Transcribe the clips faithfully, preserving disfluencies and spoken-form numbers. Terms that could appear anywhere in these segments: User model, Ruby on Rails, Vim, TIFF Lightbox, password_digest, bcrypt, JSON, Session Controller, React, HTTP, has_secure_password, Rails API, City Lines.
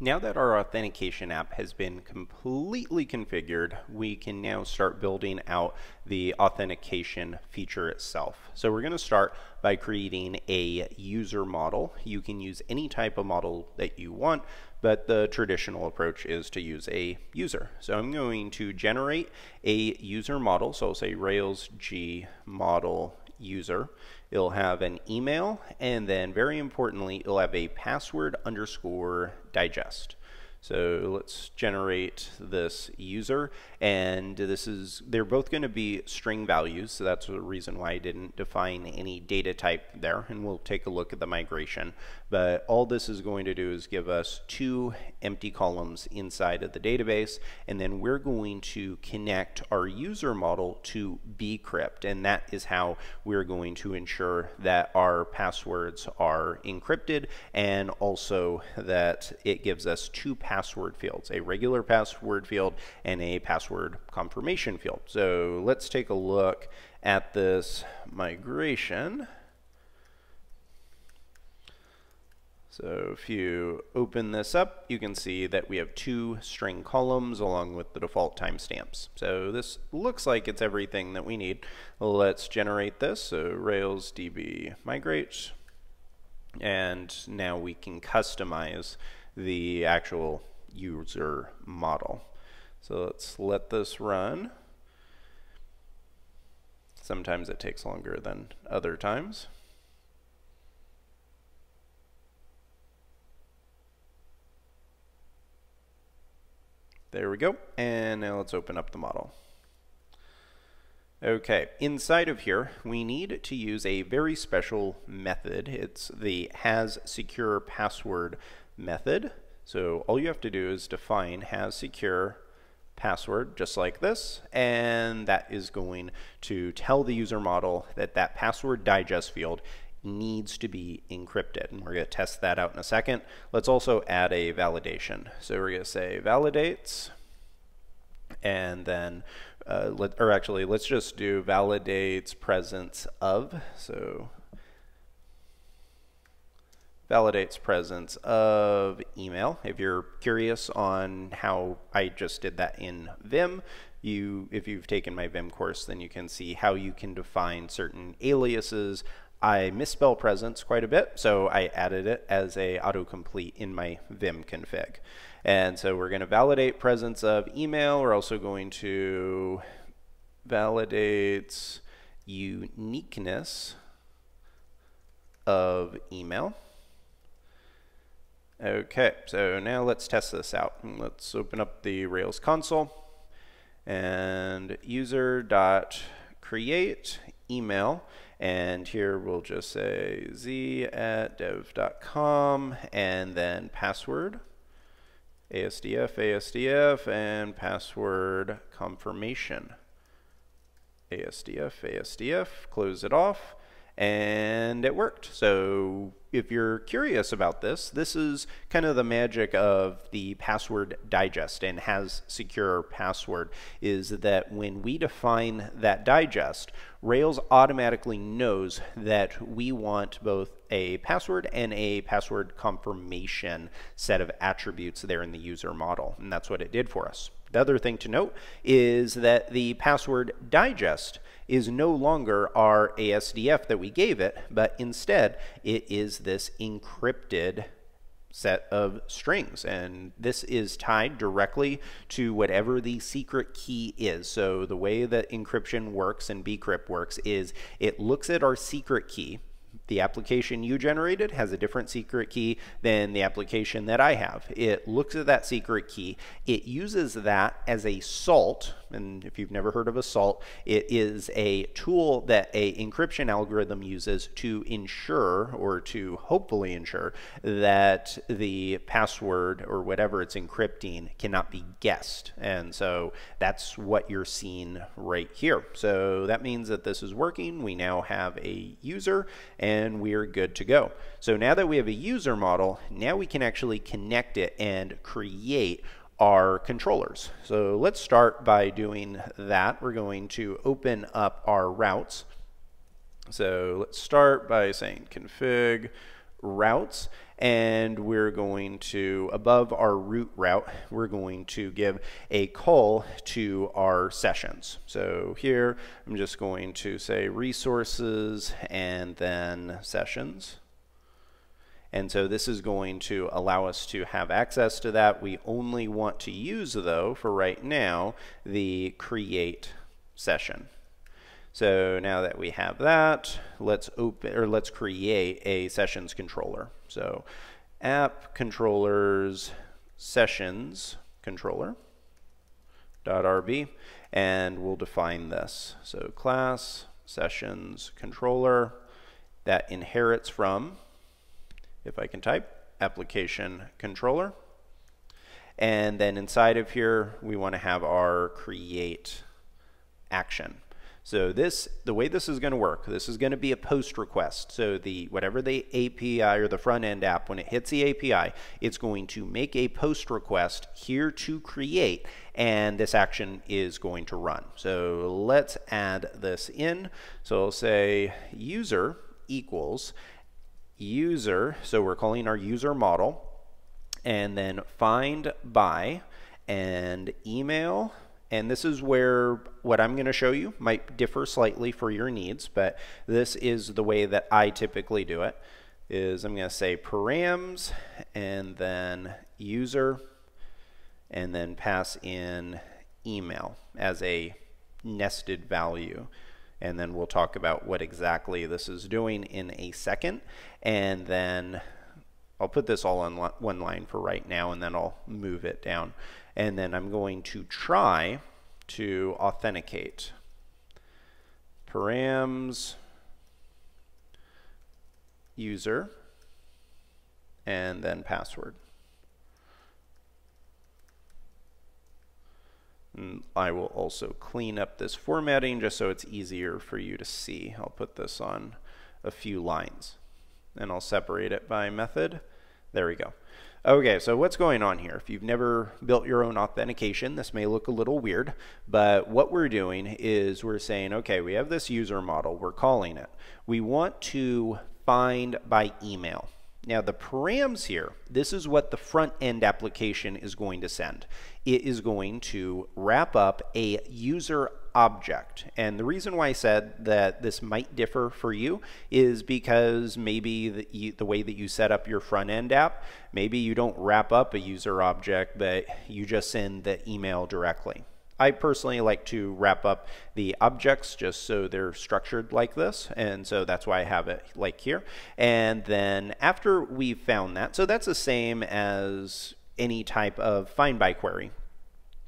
Now that our authentication app has been completely configured, we can now start building out the authentication feature itself. So we're going to start by creating a user model. You can use any type of model that you want, but the traditional approach is to use a user. So I'm going to generate a user model. So I'll say Rails G model user. It'll have an email, and then very importantly, it'll have a password underscore digest. So let's generate this user, and this is, they're both going to be string values, so that's the reason why I didn't define any data type there, and we'll take a look at the migration. But all this is going to do is give us two empty columns inside of the database, and then we're going to connect our user model to bcrypt, and that is how we're going to ensure that our passwords are encrypted, and also that it gives us two passwords password fields, a regular password field and a password confirmation field. So let's take a look at this migration. So if you open this up, you can see that we have two string columns along with the default timestamps. So this looks like it's everything that we need. Let's generate this. So Rails D B migrate, and now we can customize the actual user model. So let's let this run. Sometimes it takes longer than other times. There we go. And now let's open up the model. Okay, inside of here, we need to use a very special method. It's the has secure password method. So all you have to do is define has secure password just like this, and that is going to tell the user model that that password digest field needs to be encrypted, and we're going to test that out in a second. Let's also add a validation. So we're going to say validates, and then uh, let, or actually let's just do validates presence of, so validates presence of email. If you're curious on how I just did that in Vim, you, if you've taken my Vim course, then you can see how you can define certain aliases. I misspell presence quite a bit, so I added it as a autocomplete in my Vim config. And so we're going to validate presence of email. We're also going to validate uniqueness of email. Okay, so now let's test this out. Let's open up the Rails console and user.create email, and here we'll just say z at dev dot com, and then password asdf asdf and password confirmation asdf asdf, close it off. And it worked. So if you're curious about this, this is kind of the magic of the password digest and has secure password, is that when we define that digest, Rails automatically knows that we want both a password and a password confirmation set of attributes there in the user model, and that's what it did for us. The other thing to note is that the password digest is no longer our A S D F that we gave it, but instead it is this encrypted set of strings, and this is tied directly to whatever the secret key is. So the way that encryption works and bcrypt works is it looks at our secret key. The application you generated has a different secret key than the application that I have. It looks at that secret key. It uses that as a salt, and if you've never heard of a salt, it is a tool that an encryption algorithm uses to ensure, or to hopefully ensure, that the password or whatever it's encrypting cannot be guessed. And so that's what you're seeing right here. So that means that this is working. We now have a user, and we're good to go. So now that we have a user model, now we can actually connect it and create our controllers. So let's start by doing that. We're going to open up our routes. So let's start by saying config routes, and we're going to, above our root route, we're going to give a call to our sessions. So here, I'm just going to say resources and then sessions. And so this is going to allow us to have access to that. We only want to use, though, for right now, the create session. So now that we have that, let's open or let's create a sessions controller. So app controllers sessions controller dot R B, and we'll define this. So class sessions controller that inherits from, if I can type, application controller. And then inside of here, we want to have our create action. So this, the way this is going to work, this is going to be a post request. So the whatever the A P I or the front end app, when it hits the A P I, it's going to make a post request here to create, and this action is going to run. So let's add this in. So I'll say user equals user. So we're calling our user model, and then find by and email. And this is where what I'm going to show you might differ slightly for your needs, but this is the way that I typically do it, is I'm going to say params and then user and then pass in email as a nested value. And then we'll talk about what exactly this is doing in a second. And then I'll put this all on one line for right now, and then I'll move it down. And then I'm going to try to authenticate. Params user and then password. And I will also clean up this formatting just so it's easier for you to see. I'll put this on a few lines, and I'll separate it by method. There we go. Okay, so what's going on here? If you've never built your own authentication, this may look a little weird, but what we're doing is we're saying, okay, we have this user model, we're calling it. We want to find by email. Now the params here, this is what the front end application is going to send. It is going to wrap up a user object. And the reason why I said that this might differ for you is because maybe the, you, the way that you set up your front end app, maybe you don't wrap up a user object, but you just send the email directly. I personally like to wrap up the objects just so they're structured like this, and so that's why I have it like here. And then after we've found that, so that's the same as any type of find by query.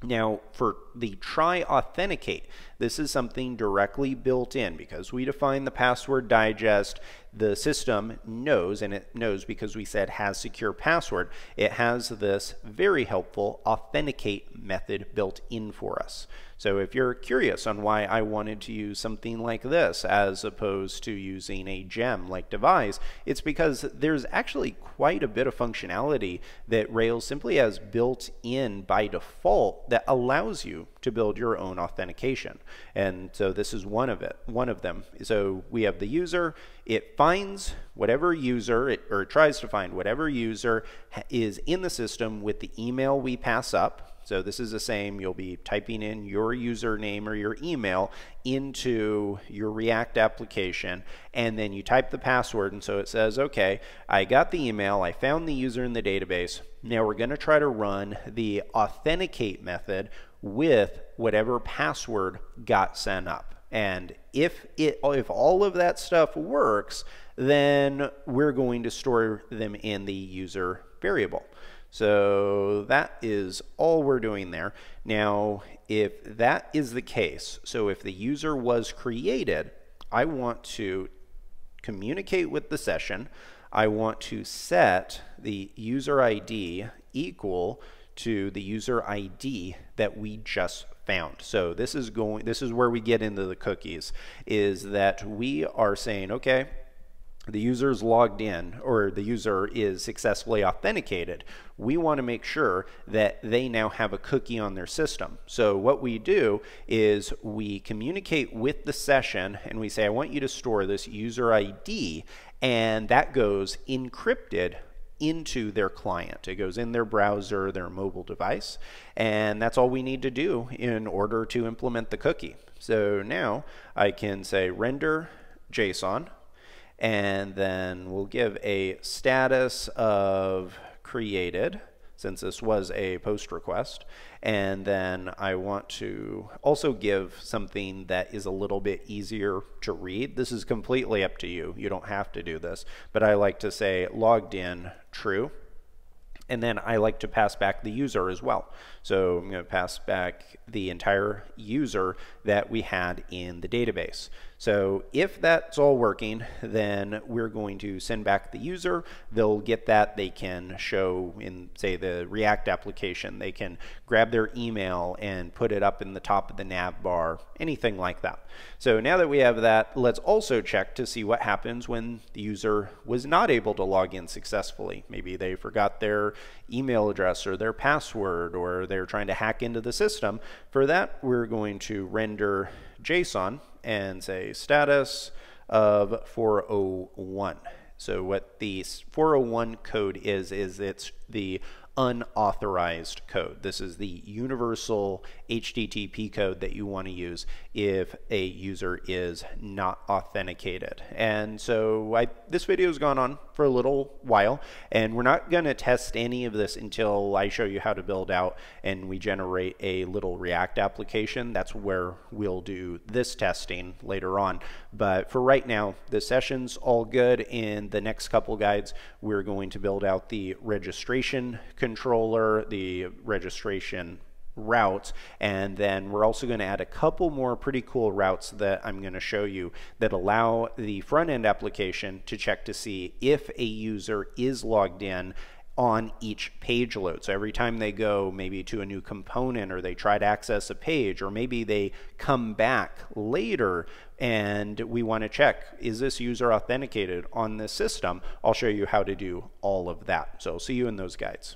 Now for the try authenticate, this is something directly built in because we define the password digest. The system knows, and it knows because we said has secure password, it has this very helpful authenticate method built in for us. So if you're curious on why I wanted to use something like this as opposed to using a gem like device, it's because there's actually quite a bit of functionality that Rails simply has built in by default that allows you to build your own authentication. And so this is one of it, one of them. So we have the user, it finds whatever user, it, or it tries to find whatever user is in the system with the email we pass up. So this is the same, you'll be typing in your username or your email into your React application, and then you type the password, and so it says, okay, I got the email, I found the user in the database, now we're gonna try to run the authenticate method with whatever password got sent up. And if, it, if all of that stuff works, then we're going to store them in the user variable. So that is all we're doing there. Now, if that is the case, so if the user was created, I want to communicate with the session. I want to set the user I D equal to the user I D that we just found. So this is going, this is where we get into the cookies, is that we are saying, okay, the user's logged in, or the user is successfully authenticated. We want to make sure that they now have a cookie on their system. So what we do is we communicate with the session and we say, I want you to store this user I D, and that goes encrypted into their client. It goes in their browser, their mobile device, and that's all we need to do in order to implement the cookie. So now I can say render JSON, and then we'll give a status of created, since this was a post request. And then I want to also give something that is a little bit easier to read. This is completely up to you. You don't have to do this, but I like to say logged in true. And then I like to pass back the user as well. So I'm going to pass back the entire user that we had in the database. So if that's all working, then we're going to send back the user. They'll get that. They can show in, say, the React application. They can grab their email and put it up in the top of the nav bar, anything like that. So now that we have that, let's also check to see what happens when the user was not able to log in successfully. Maybe they forgot their email address or their password, or they're trying to hack into the system. For that, we're going to render JSON and say status of four oh one. So what the four oh one code is, is it's the unauthorized code. This is the universal H T T P code that you want to use if a user is not authenticated. And so I, this video has gone on for a little while, and we're not going to test any of this until I show you how to build out and we generate a little React application. That's where we'll do this testing later on. But for right now, the session's all good. In the next couple guides, we're going to build out the registration controller, the registration routes, and then we're also going to add a couple more pretty cool routes that I'm going to show you that allow the front-end application to check to see if a user is logged in on each page load. So every time they go maybe to a new component, or they try to access a page, or maybe they come back later and we want to check, is this user authenticated on this system? I'll show you how to do all of that. So I'll see you in those guides.